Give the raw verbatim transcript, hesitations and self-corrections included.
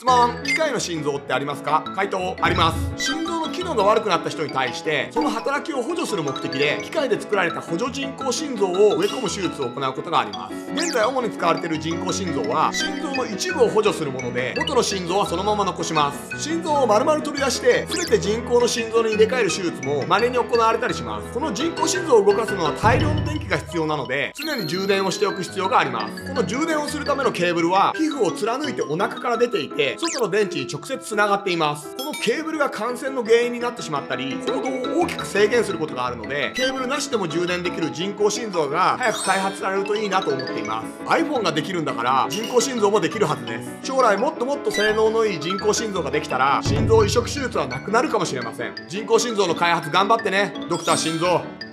質問、機械の心臓ってありますか？回答、あります。心臓の機能が悪くなった人に対して、その働きを補助する目的で機械で作られた補助人工心臓を植え込む手術を行うことがあります。現在主に使われている人工心臓は心臓の一部を補助するもので、元の心臓はそのまま残します。心臓を丸々取り出して全て人工の心臓に入れ替える手術も稀に行われたりします。この人工心臓を動かすのは大量の電気が必要なので、常に充電をしておく必要があります。この充電をするためのケーブルは皮膚を貫いてお腹から出ていて、外の電池に直接つながっています。このケーブルが感染の原因になってしまったり、行動を大きく制限することがあるので、ケーブルなしでも充電できる人工心臓が早く開発されるといいなと思っています。 iPhone ができるんだから人工心臓もできるはずです。将来もっともっと性能のいい人工心臓ができたら、心臓移植手術はなくなるかもしれません。人工心臓の開発頑張ってね、ドクター心臓。